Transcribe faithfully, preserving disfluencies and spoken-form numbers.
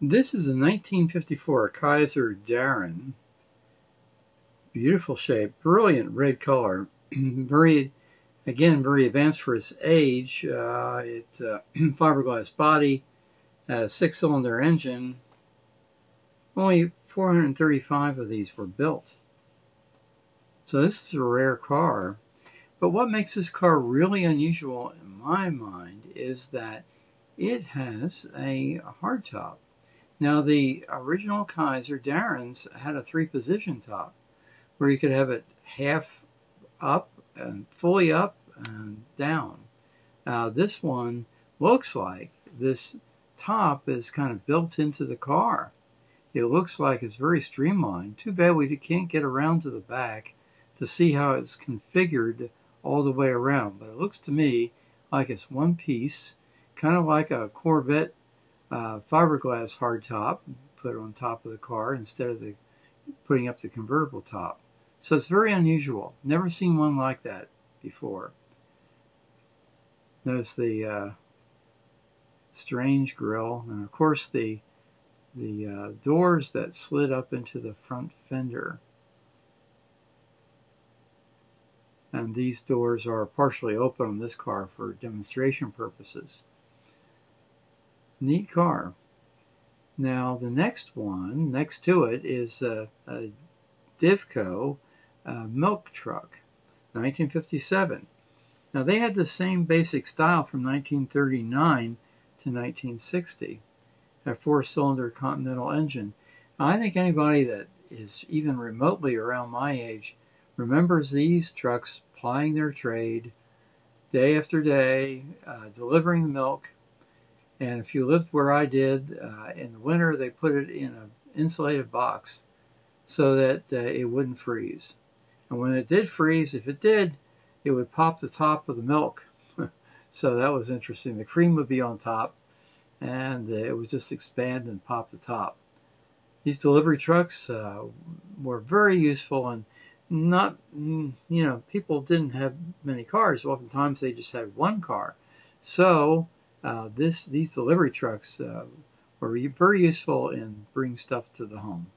This is a nineteen fifty-four Kaiser Darrin. Beautiful shape, brilliant red color. Very, again, very advanced for its age. Uh, it uh, fiberglass body, uh, six-cylinder engine. Only four hundred thirty-five of these were built. So this is a rare car. But what makes this car really unusual, in my mind, is that it has a hardtop. Now, the original Kaiser Darrins had a three-position top, where you could have it half up and fully up and down. Uh, this one looks like this top is kind of built into the car. It looks like it's very streamlined. Too bad we can't get around to the back to see how it's configured all the way around. But it looks to me like it's one piece, kind of like a Corvette Uh, fiberglass hardtop, put on top of the car instead of the putting up the convertible top. So it's very unusual. Never seen one like that before. Notice the uh, strange grille, and of course the the uh, doors that slid up into the front fender. And these doors are partially open on this car for demonstration purposes. Neat car. Now the next one, next to it, is a, a Divco uh, milk truck, nineteen fifty-seven. Now they had the same basic style from nineteen thirty-nine to nineteen sixty, a four-cylinder Continental engine. Now, I think anybody that is even remotely around my age remembers these trucks plying their trade day after day, uh, delivering milk. And if you lived where I did, uh, in the winter they put it in an insulated box so that uh, it wouldn't freeze. And when it did freeze, if it did, it would pop the top of the milk. So that was interesting. The cream would be on top, and it would just expand and pop the top. These delivery trucks uh, were very useful, and not, you know, people didn't have many cars. Oftentimes they just had one car. So Uh, this, these delivery trucks uh, were very useful in bringing stuff to the home.